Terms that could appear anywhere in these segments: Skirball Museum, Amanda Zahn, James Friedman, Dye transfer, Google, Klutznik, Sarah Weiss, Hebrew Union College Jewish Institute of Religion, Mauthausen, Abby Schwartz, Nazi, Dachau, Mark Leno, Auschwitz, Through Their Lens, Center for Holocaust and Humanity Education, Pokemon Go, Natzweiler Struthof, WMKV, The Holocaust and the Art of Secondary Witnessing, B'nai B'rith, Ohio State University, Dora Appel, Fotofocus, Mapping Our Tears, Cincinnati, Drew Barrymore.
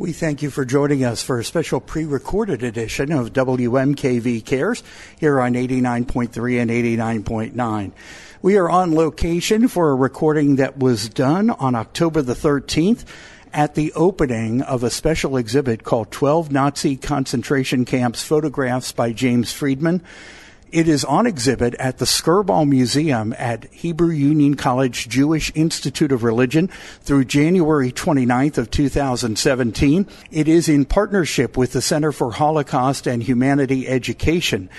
We thank you for joining us for a special pre-recorded edition of WMKV Cares here on 89.3 and 89.9. We are on location for a recording that was done on October the 13th at the opening of a special exhibit called 12 Nazi Concentration Camps Photographs by James Friedman. It is on exhibit at the Skirball Museum at Hebrew Union College Jewish Institute of Religion through January 29th of 2017. It is in partnership with the Center for Holocaust and Humanity Education.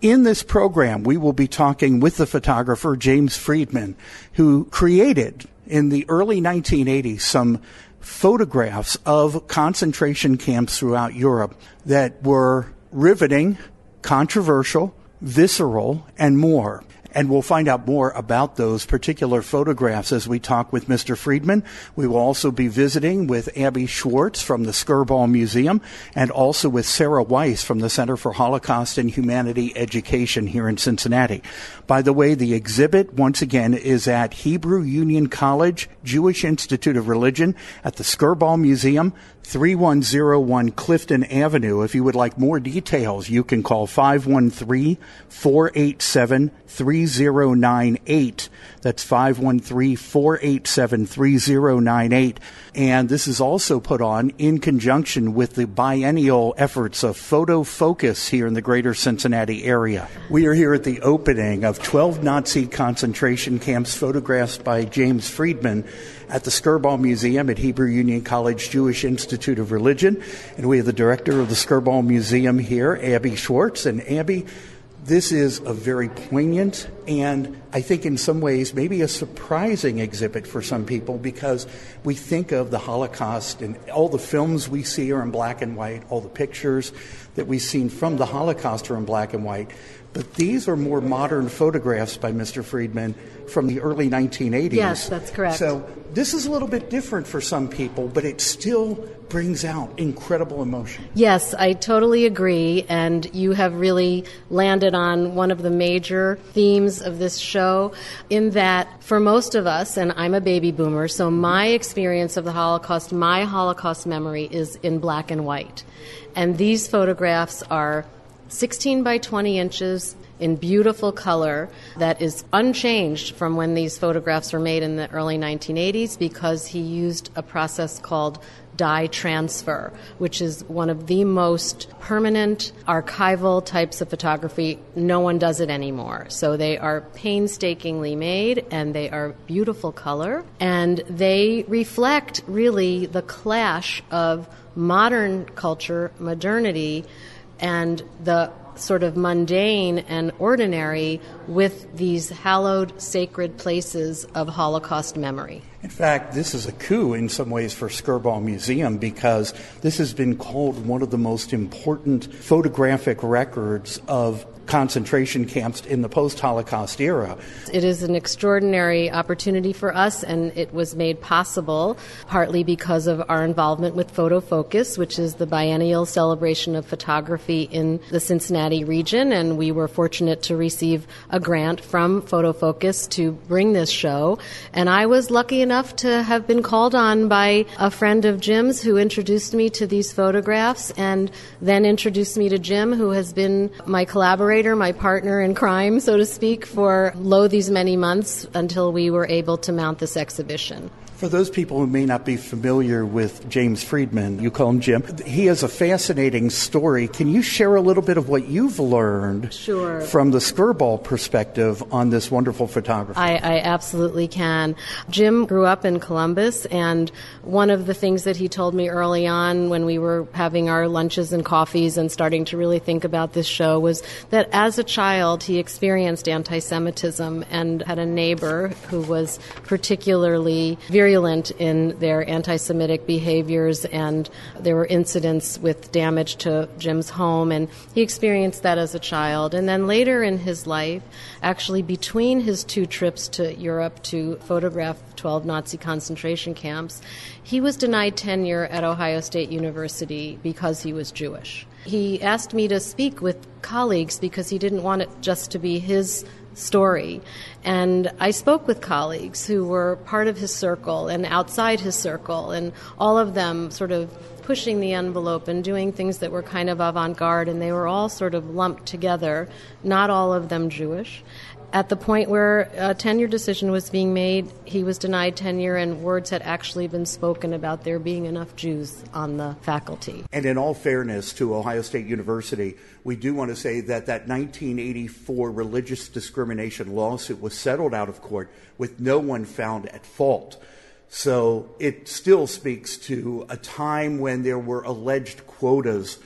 In this program, we will be talking with the photographer James Friedman, who created in the early 1980s some photographs of concentration camps throughout Europe that were riveting, controversial, visceral, and more. And we'll find out more about those particular photographs as we talk with Mr. Friedman. We will also be visiting with Abby Schwartz from the Skirball Museum and also with Sarah Weiss from the Center for Holocaust and Humanity Education here in Cincinnati. By the way, the exhibit, once again, is at Hebrew Union College Jewish Institute of Religion at the Skirball Museum, 3101 Clifton Avenue. If you would like more details, you can call 513-487-3098. That's 513-487-3098. And this is also put on in conjunction with the biennial efforts of Fotofocus here in the greater Cincinnati area. We are here at the opening of 12 Nazi concentration camps photographs by James Friedman at the Skirball Museum at Hebrew Union College Jewish Institute of Religion. And we have the director of the Skirball Museum here, Abby Schwartz. And Abby, this is a very poignant and I think in some ways maybe a surprising exhibit for some people, because we think of the Holocaust and all the films we see are in black and white, all the pictures that we've seen from the Holocaust are in black and white. But these are more modern photographs by Mr. Friedman from the early 1980s. Yes, that's correct. So this is a little bit different for some people, but it still brings out incredible emotion. Yes, I totally agree. And you have really landed on one of the major themes of this show, in that for most of us, and I'm a baby boomer, so my experience of the Holocaust, my Holocaust memory is in black and white. And these photographs are 16 by 20 inches in beautiful color that is unchanged from when these photographs were made in the early 1980s, because he used a process called dye transfer, which is one of the most permanent archival types of photography. No one does it anymore. So they are painstakingly made, and they are beautiful color, and they reflect really the clash of modern culture, modernity, and the sort of mundane and ordinary with these hallowed, sacred places of Holocaust memory. In fact, this is a coup in some ways for Skirball Museum, because this has been called one of the most important photographic records of concentration camps in the post-Holocaust era. It is an extraordinary opportunity for us, and it was made possible partly because of our involvement with Fotofocus, which is the biennial celebration of photography in the Cincinnati region, and we were fortunate to receive a grant from Fotofocus to bring this show. And I was lucky enough to have been called on by a friend of Jim's, who introduced me to these photographs and then introduced me to Jim, who has been my collaborator, my partner in crime, so to speak, for these many months until we were able to mount this exhibition. For those people who may not be familiar with James Friedman, you call him Jim, he has a fascinating story. Can you share a little bit of what you've learned from the Skirball perspective on this wonderful photography? I absolutely can. Jim grew up in Columbus, and one of the things that he told me early on when we were having our lunches and coffees and starting to really think about this show was that as a child he experienced anti-Semitism and had a neighbor who was particularly virulent in their anti-Semitic behaviors, and there were incidents with damage to Jim's home, and he experienced that as a child. And then later in his life, actually between his two trips to Europe to photograph 12 Nazi concentration camps, he was denied tenure at Ohio State University because he was Jewish. He asked me to speak with colleagues because he didn't want it just to be his story. And I spoke with colleagues who were part of his circle and outside his circle, and all of them sort of pushing the envelope and doing things that were kind of avant-garde, and they were all sort of lumped together, not all of them Jewish. At the point where a tenure decision was being made, he was denied tenure, and words had actually been spoken about there being enough Jews on the faculty. And in all fairness to Ohio State University, we do want to say that that 1984 religious discrimination lawsuit was settled out of court with no one found at fault. So it still speaks to a time when there were alleged quotas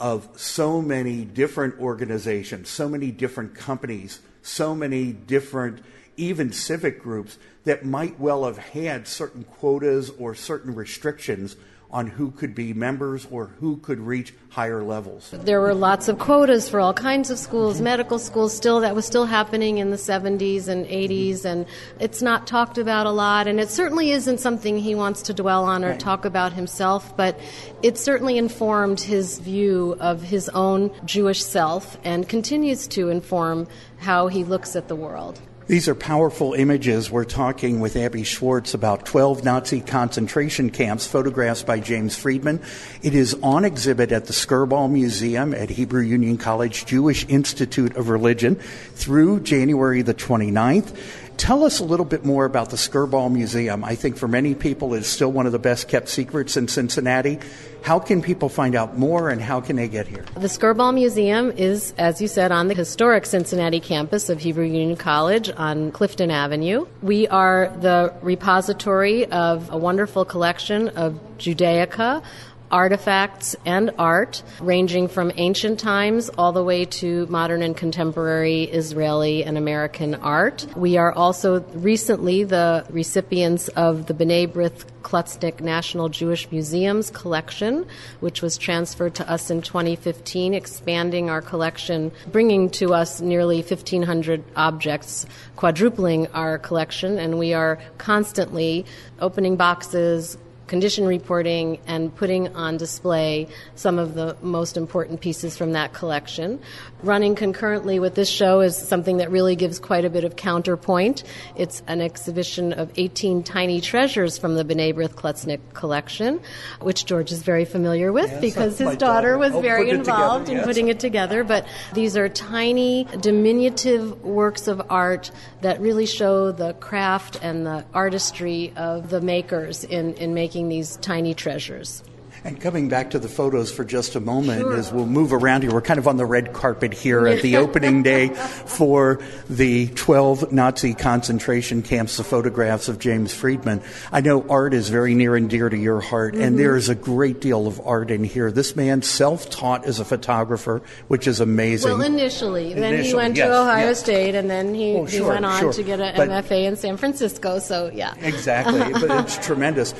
of so many different organizations, so many different companies, so many different, even civic groups, that might well have had certain quotas or certain restrictions on who could be members or who could reach higher levels. There were lots of quotas for all kinds of schools, medical schools, that was still happening in the 70s and 80s, and it's not talked about a lot, and it certainly isn't something he wants to dwell on or talk about himself, but it certainly informed his view of his own Jewish self and continues to inform how he looks at the world. These are powerful images. We're talking with Abby Schwartz about 12 Nazi concentration camps, photographs by James Friedman. It is on exhibit at the Skirball Museum at Hebrew Union College Jewish Institute of Religion through January the 29th. Tell us a little bit more about the Skirball Museum. I think for many people it's still one of the best kept secrets in Cincinnati. How can people find out more, and how can they get here? The Skirball Museum is, as you said, on the historic Cincinnati campus of Hebrew Union College on Clifton Avenue. We are the repository of a wonderful collection of Judaica, artifacts and art ranging from ancient times all the way to modern and contemporary Israeli and American art. We are also recently the recipients of the B'nai B'rith Klutznik National Jewish Museum's collection, which was transferred to us in 2015, expanding our collection, bringing to us nearly 1,500 objects, quadrupling our collection, and we are constantly opening boxes, condition reporting, and putting on display some of the most important pieces from that collection. Running concurrently with this show is something that really gives quite a bit of counterpoint. It's an exhibition of 18 tiny treasures from the B'nai B'rith Klutznik collection, which George is very familiar with because his daughter was very involved in putting it together. But these are tiny, diminutive works of art that really show the craft and the artistry of the makers in making these tiny treasures. And coming back to the photos for just a moment, as we'll move around here, we're kind of on the red carpet here at the opening day for the 12 Nazi concentration camps, the photographs of James Friedman. I know art is very near and dear to your heart, and there is a great deal of art in here. This man self-taught as a photographer, which is amazing. Well, initially. Then he went to Ohio State, and then he went on to get an MFA in San Francisco, so yeah. Exactly, but it's tremendous.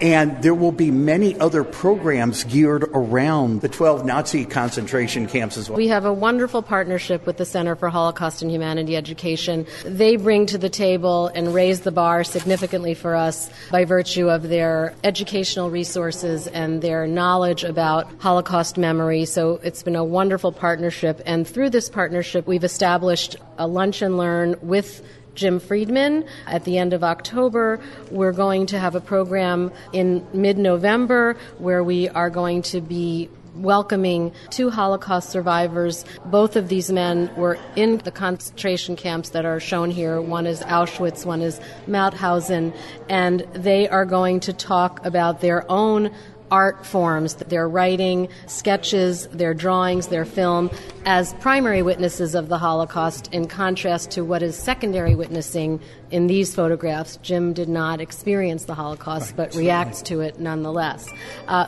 And there will be many other programs geared around the 12 Nazi concentration camps as well. We have a wonderful partnership with the Center for Holocaust and Humanity Education. They bring to the table and raise the bar significantly for us by virtue of their educational resources and their knowledge about Holocaust memory. So it's been a wonderful partnership. And through this partnership, we've established a lunch and learn with Jim Friedman. At the end of October, we're going to have a program in mid-November where we are going to be welcoming two Holocaust survivors. Both of these men were in the concentration camps that are shown here. One is Auschwitz, one is Mauthausen, and they are going to talk about their own art forms, their writing, sketches, their drawings, their film, as primary witnesses of the Holocaust, in contrast to what is secondary witnessing in these photographs. Jim did not experience the Holocaust, but reacts to it nonetheless.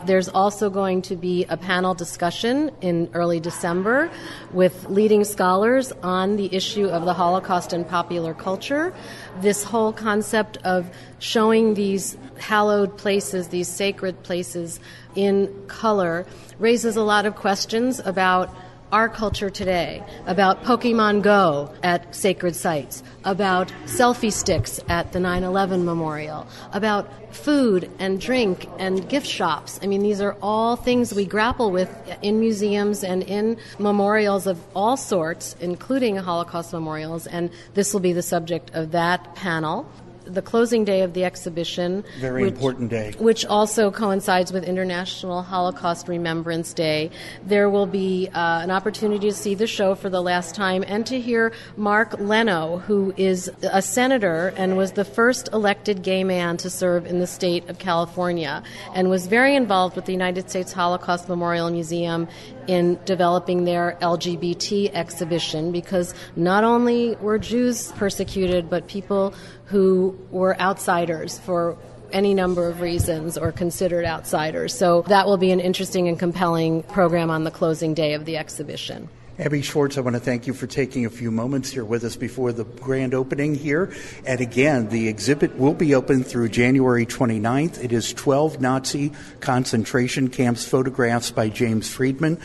There's also going to be a panel discussion in early December with leading scholars on the issue of the Holocaust and popular culture. This whole concept of showing these hallowed places, these sacred places in color, raises a lot of questions about our culture today, about Pokemon Go at sacred sites, about selfie sticks at the 9/11 memorial, about food and drink and gift shops. I mean, these are all things we grapple with in museums and in memorials of all sorts, including Holocaust memorials, and this will be the subject of that panel. the closing day of the exhibition. Very important day. Which also coincides with International Holocaust Remembrance Day. There will be an opportunity to see the show for the last time and to hear Mark Leno, who is a senator and was the first elected gay man to serve in the state of California and was very involved with the United States Holocaust Memorial Museum in developing their LGBT exhibition, because not only were Jews persecuted, but people who were outsiders for any number of reasons or considered outsiders. So that will be an interesting and compelling program on the closing day of the exhibition. Abby Schwartz, I want to thank you for taking a few moments here with us before the grand opening here. And again, the exhibit will be open through January 29th. It is 12 Nazi concentration camps photographs by James Friedman.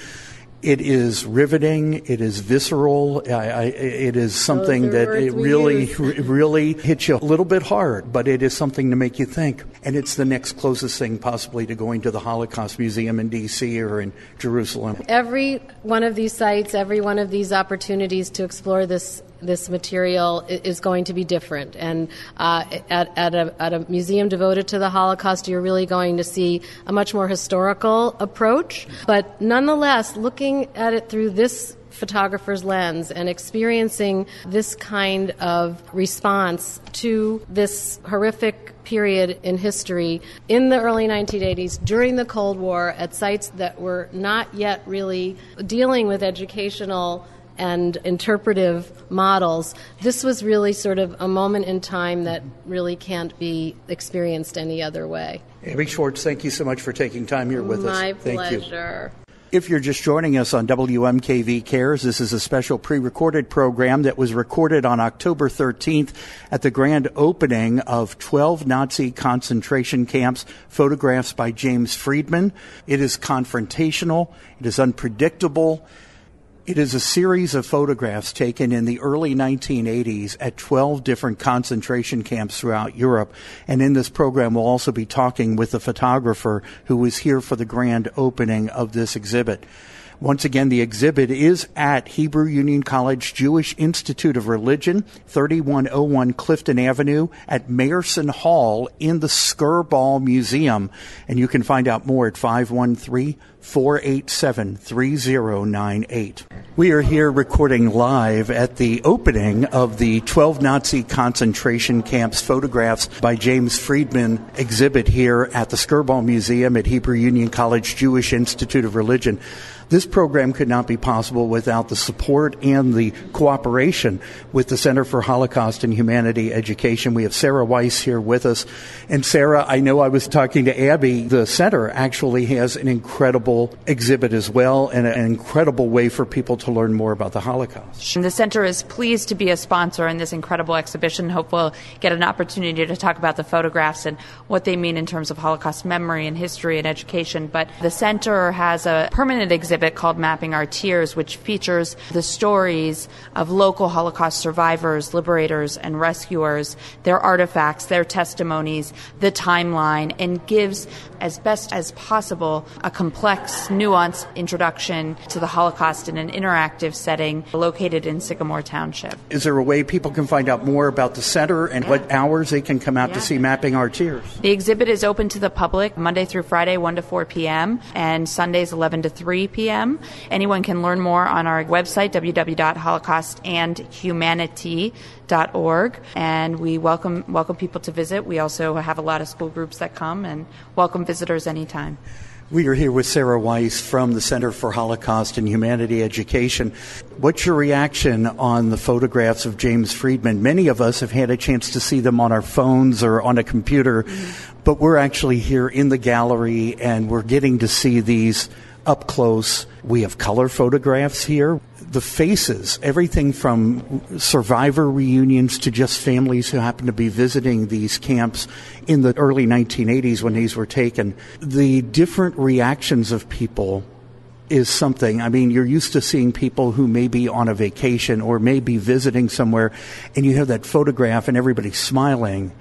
It is riveting. It is visceral. It is something that it really hits you a little bit hard, but it is something to make you think. And it's the next closest thing possibly to going to the Holocaust Museum in D.C. or in Jerusalem. Every one of these sites, every one of these opportunities to explore this material is going to be different. And at a museum devoted to the Holocaust, you're really going to see a much more historical approach. But nonetheless, looking at it through this photographer's lens and experiencing this kind of response to this horrific period in history in the early 1980s, during the Cold War, at sites that were not yet really dealing with educational and interpretive models, this was really sort of a moment in time that really can't be experienced any other way. Abby Schwartz, thank you so much for taking time here with us. My pleasure. Thank you. If you're just joining us on WMKV Cares, this is a special pre-recorded program that was recorded on October 13th at the grand opening of 12 Nazi concentration camps, photographs by James Friedman. It is confrontational. It is unpredictable. It is a series of photographs taken in the early 1980s at 12 different concentration camps throughout Europe. And in this program, we'll also be talking with the photographer who was here for the grand opening of this exhibit. Once again, the exhibit is at Hebrew Union College Jewish Institute of Religion, 3101 Clifton Avenue at Mayerson Hall in the Skirball Museum. And you can find out more at 513-487-3098. We are here recording live at the opening of the 12 Nazi concentration camps photographs by James Friedman exhibit here at the Skirball Museum at Hebrew Union College Jewish Institute of Religion. This program could not be possible without the support and the cooperation with the Center for Holocaust and Humanity Education. We have Sarah Weiss here with us. And Sarah, I know I was talking to Abby. The center actually has an incredible exhibit as well and an incredible way for people to learn more about the Holocaust. And the center is pleased to be a sponsor in this incredible exhibition. Hope we'll get an opportunity to talk about the photographs and what they mean in terms of Holocaust memory and history and education. But the center has a permanent exhibit called Mapping Our Tears, which features the stories of local Holocaust survivors, liberators, and rescuers, their artifacts, their testimonies, the timeline, and gives, as best as possible, a complex, nuanced introduction to the Holocaust in an interactive setting located in Sycamore Township. Is there a way people can find out more about the center and what hours they can come out to see Mapping Our Tears? The exhibit is open to the public Monday through Friday, 1 to 4 p.m., and Sundays, 11 to 3 p.m. Anyone can learn more on our website, www.holocaustandhumanity.org, and we welcome people to visit. We also have a lot of school groups that come and welcome visitors anytime. We are here with Sarah Weiss from the Center for Holocaust and Humanity Education. What's your reaction on the photographs of James Friedman? Many of us have had a chance to see them on our phones or on a computer, but we're actually here in the gallery and we're getting to see these up close. We have color photographs here. The faces, everything from survivor reunions to just families who happen to be visiting these camps in the early 1980s when these were taken. The different reactions of people is something. I mean, you're used to seeing people who may be on a vacation or may be visiting somewhere, and you have that photograph and everybody's smiling.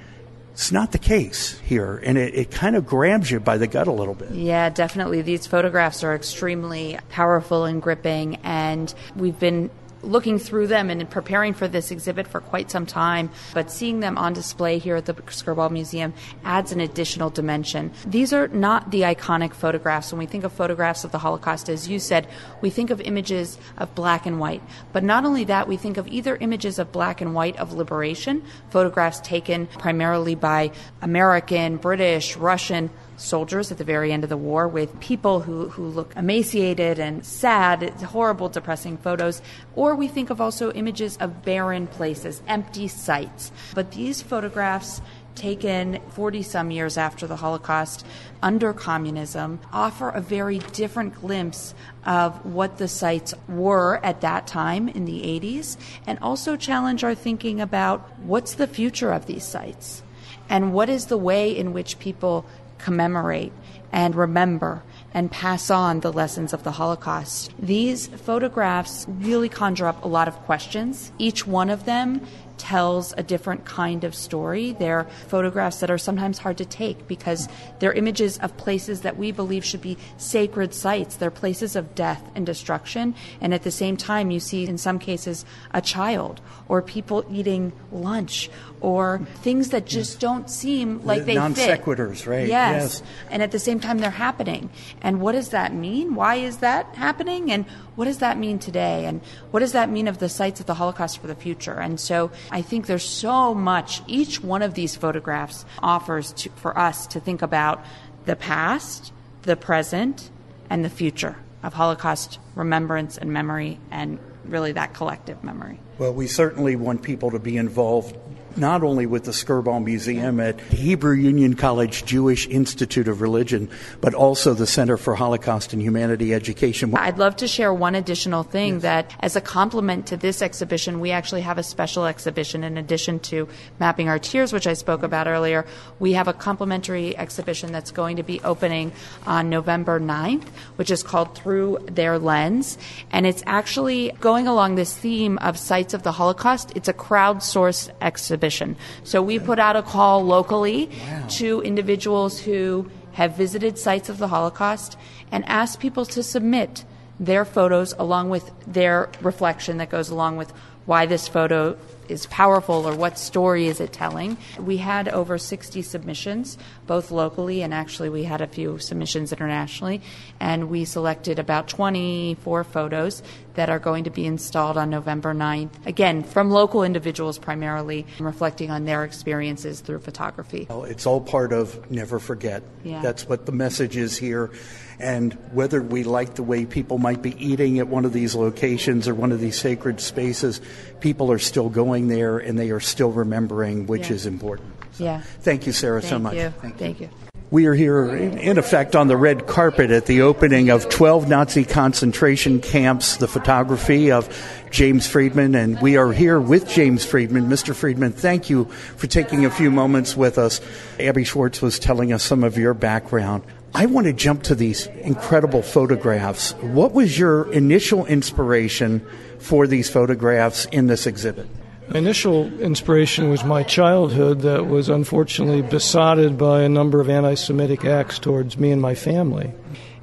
It's not the case here, and it kind of grabs you by the gut a little bit. Yeah, definitely. These photographs are extremely powerful and gripping, and we've been looking through them and preparing for this exhibit for quite some time, but seeing them on display here at the Skirball Museum adds an additional dimension. These are not the iconic photographs. When we think of photographs of the Holocaust, as you said, we think of images of black and white. But not only that, we think of either images of black and white of liberation, photographs taken primarily by American, British, Russian soldiers at the very end of the war, with people who look emaciated and sad, horrible, depressing photos. Or we think of also images of barren places, empty sites. But these photographs, taken 40-some years after the Holocaust, under communism, offer a very different glimpse of what the sites were at that time in the 80s, and also challenge our thinking about what's the future of these sites, and what is the way in which people commemorate and remember and pass on the lessons of the Holocaust. These photographs really conjure up a lot of questions. Each one of them tells a different kind of story. They're photographs that are sometimes hard to take because they're images of places that we believe should be sacred sites. They're places of death and destruction. And at the same time, you see in some cases a child or people eating lunch or things that just don't seem like they fit. Non sequiturs, right? Yes. And at the same time, they're happening. And what does that mean? Why is that happening? And what does that mean today? And what does that mean of the sites of the Holocaust for the future? And so I think there's so much each one of these photographs offers for us to think about the past, the present, and the future of Holocaust remembrance and memory, and really that collective memory. Well, we certainly want people to be involved not only with the Skirball Museum at Hebrew Union College Jewish Institute of Religion, but also the Center for Holocaust and Humanity Education. I'd love to share one additional thing, that as a complement to this exhibition, we actually have a special exhibition in addition to Mapping Our Tears, which I spoke about earlier. We have a complementary exhibition that's going to be opening on November 9th, which is called Through Their Lens. And it's actually going along this theme of sites of the Holocaust. It's a crowdsourced exhibition. So we put out a call locally to individuals who have visited sites of the Holocaust and asked people to submit their photos along with their reflection that goes along with why this photo is powerful or what story is it telling. We had over 60 submissions, both locally and actually we had a few submissions internationally, and we selected about 24 photos that are going to be installed on November 9th. Again, from local individuals primarily, reflecting on their experiences through photography. Well, it's all part of never forget. Yeah. That's what the message is here. And whether we like the way people might be eating at one of these locations or one of these sacred spaces, people are still going there and they are still remembering, which is important. So, thank you, Sarah, so much. Thank you. We are here, in effect, on the red carpet at the opening of 12 Nazi concentration camps, the photography of James Friedman, and we are here with James Friedman. Mr. Friedman, thank you for taking a few moments with us. Abby Schwartz was telling us some of your background. I want to jump to these incredible photographs. What was your initial inspiration for these photographs in this exhibit? Initial inspiration was my childhood that was unfortunately besotted by a number of anti-Semitic acts towards me and my family.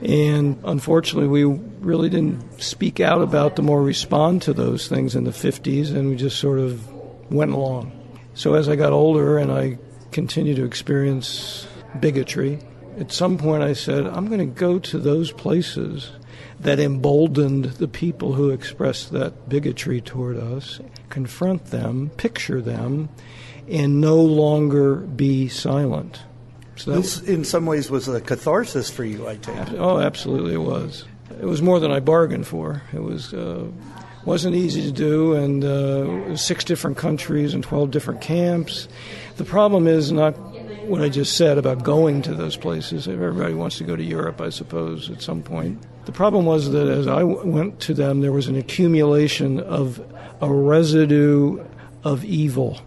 And unfortunately, we really didn't speak out about them or respond to those things in the 50s, and we just sort of went along. So as I got older and I continued to experience bigotry, at some point I said, I'm going to go to those places that emboldened the people who expressed that bigotry toward us, confront them, picture them, and no longer be silent. So this, in some ways, was a catharsis for you, I take it. Oh, absolutely it was. It was more than I bargained for. It was, wasn't easy to do, and 6 different countries and 12 different camps. The problem is not what I just said about going to those places. Everybody wants to go to Europe, I suppose, at some point. The problem was that as I went to them, there was an accumulation of a residue of evil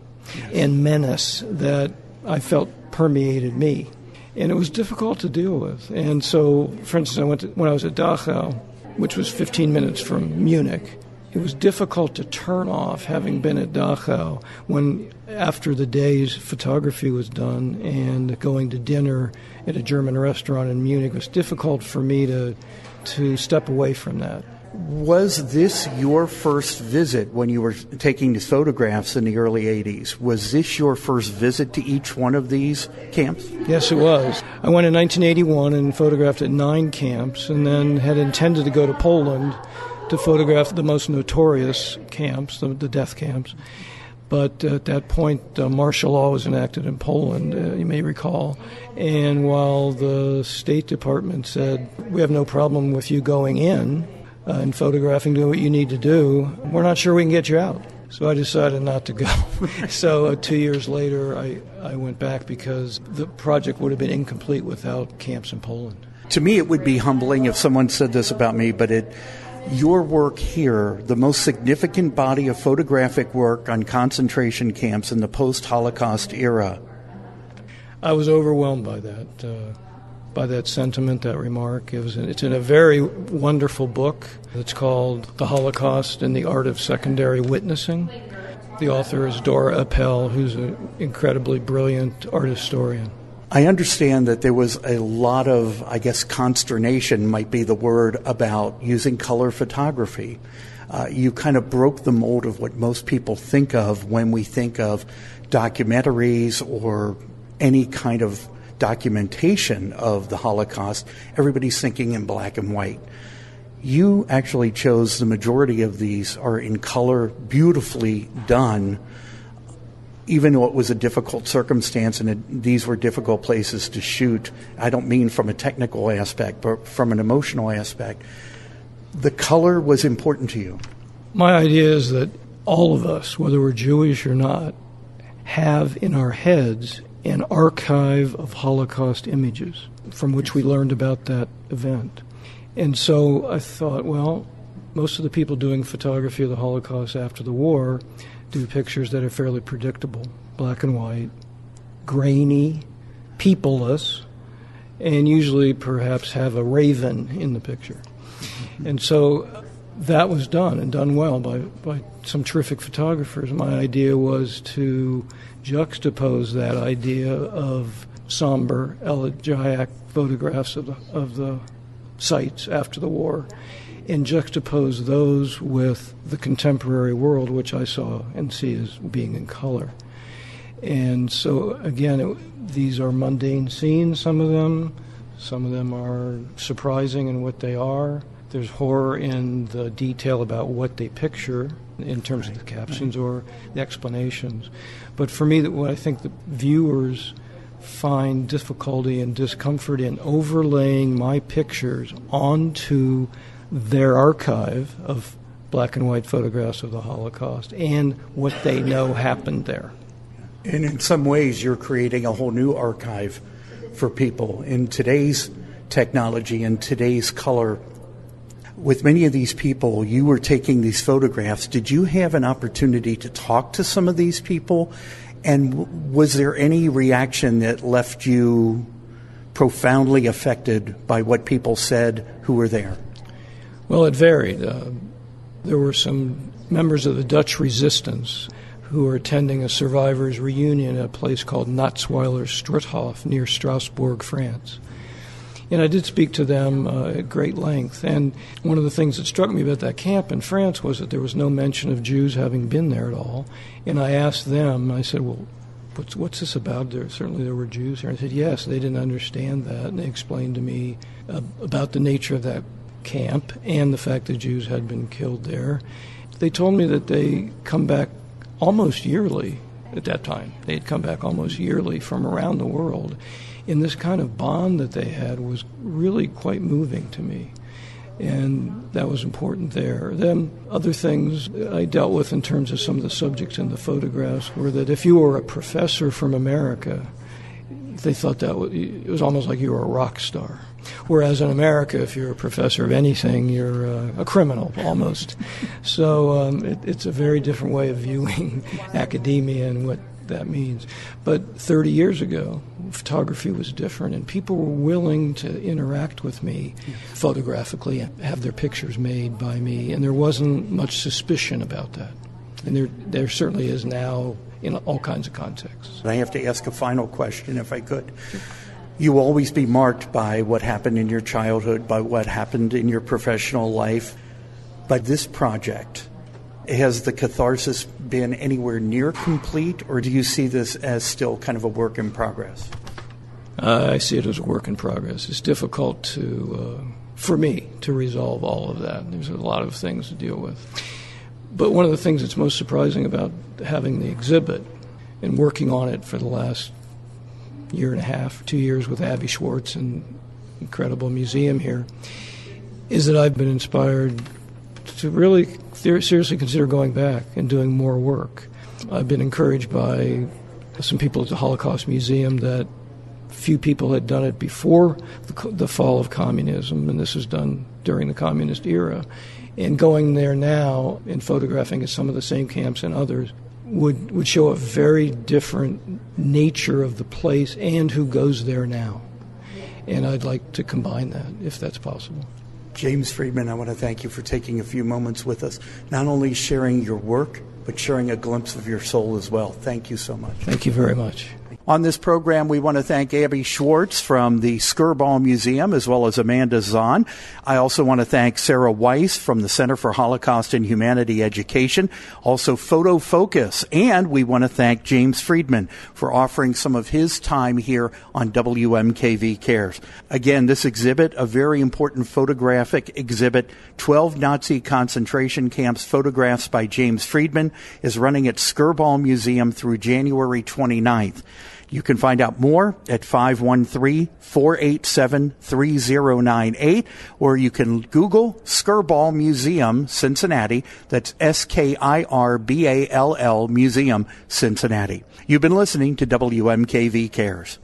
and menace that I felt permeated me. And it was difficult to deal with. And so, for instance, when I was at Dachau, which was 15 minutes from Munich, it was difficult to turn off having been at Dachau when, after the day's photography was done and going to dinner at a German restaurant in Munich, it was difficult for me to step away from that. Was this your first visit when you were taking these photographs in the early 80s? Was this your first visit to each one of these camps? Yes, it was. I went in 1981 and photographed at 9 camps, and then had intended to go to Poland to photograph the most notorious camps, the death camps. But at that point, martial law was enacted in Poland, you may recall. And while the State Department said, we have no problem with you going in, and photographing, doing what you need to do, we're not sure we can get you out. So I decided not to go. So 2 years later, I went back because the project would have been incomplete without camps in Poland. To me, it would be humbling if someone said this about me, but your work here, the most significant body of photographic work on concentration camps in the post-Holocaust era. I was overwhelmed by that sentiment, that remark. It's in a very wonderful book. It's called The Holocaust and the Art of Secondary Witnessing. The author is Dora Appel, who's an incredibly brilliant art historian. I understand that there was a lot of, I guess, consternation might be the word, about using color photography. You kind of broke the mold of what most people think of when we think of documentaries or any kind of documentation of the Holocaust. Everybody's thinking in black and white. You actually chose the majority of these are in color, beautifully done, even though it was a difficult circumstance and these were difficult places to shoot. I don't mean from a technical aspect, but from an emotional aspect. The color was important to you. My idea is that all of us, whether we're Jewish or not, have in our heads an archive of Holocaust images from which we learned about that event. And so I thought, well, most of the people doing photography of the Holocaust after the war do pictures that are fairly predictable, black and white, grainy, peopleless, and usually perhaps have a raven in the picture. And so that was done, and done well by some terrific photographers. My idea was to juxtapose that idea of somber, elegiac photographs of the sites after the war and juxtapose those with the contemporary world, which I saw and see as being in color. And so, again, these are mundane scenes, some of them. Some of them are surprising in what they are. There's horror in the detail about what they picture in terms of the captions or the explanations. But for me, what I think the viewers find difficulty and discomfort in overlaying my pictures onto their archive of black and white photographs of the Holocaust and what they know happened there. And in some ways, you're creating a whole new archive for people in today's technology and today's color. With many of these people, you were taking these photographs. Did you have an opportunity to talk to some of these people? And was there any reaction that left you profoundly affected by what people said who were there? Well, it varied. There were some members of the Dutch resistance who were attending a survivors' reunion at a place called Natzweiler Struthof near Strasbourg, France. And I did speak to them at great length. And one of the things that struck me about that camp in France was that there was no mention of Jews having been there at all. And I asked them, I said, well, what's this about? Certainly there were Jews here. And I said, yes, they didn't understand that. And they explained to me about the nature of that camp and the fact that Jews had been killed there. They told me that they come back almost yearly at that time. They had come back almost yearly from around the world. And this kind of bond that they had was really quite moving to me. And that was important there. Then other things I dealt with in terms of some of the subjects in the photographs were that if you were a professor from America, they thought that it was almost like you were a rock star. Whereas in America, if you're a professor of anything, you're a criminal almost. So it's a very different way of viewing academia and what that means. But 30 years ago, photography was different, and people were willing to interact with me photographically, have their pictures made by me, and there wasn't much suspicion about that. And there certainly is now in all kinds of contexts. I have to ask a final question, if I could. Sure. You will always be marked by what happened in your childhood, by what happened in your professional life. by this project? Has the catharsis been anywhere near complete, or do you see this as still kind of a work in progress? I see it as a work in progress. It's difficult for me to resolve all of that. There's a lot of things to deal with. But one of the things that's most surprising about having the exhibit and working on it for the last year and a half, 2 years with Abby Schwartz and incredible museum here, is that I've been inspired to really seriously consider going back and doing more work. I've been encouraged by some people at the Holocaust Museum that few people had done it before the fall of communism, and this was done during the communist era. And going there now and photographing at some of the same camps and others would show a very different nature of the place and who goes there now. And I'd like to combine that, if that's possible. James Friedman, I want to thank you for taking a few moments with us, not only sharing your work, but sharing a glimpse of your soul as well. Thank you so much. Thank you very much. On this program, we want to thank Abby Schwartz from the Skirball Museum, as well as Amanda Zahn. I also want to thank Sarah Weiss from the Center for Holocaust and Humanity Education, also Fotofocus, and we want to thank James Friedman for offering some of his time here on WMKV Cares. Again, this exhibit, a very important photographic exhibit, 12 Nazi concentration camps photographs by James Friedman, is running at Skirball Museum through January 29th. You can find out more at 513-487-3098, or you can Google Skirball Museum, Cincinnati. That's Skirball Museum, Cincinnati. You've been listening to WMKV Cares.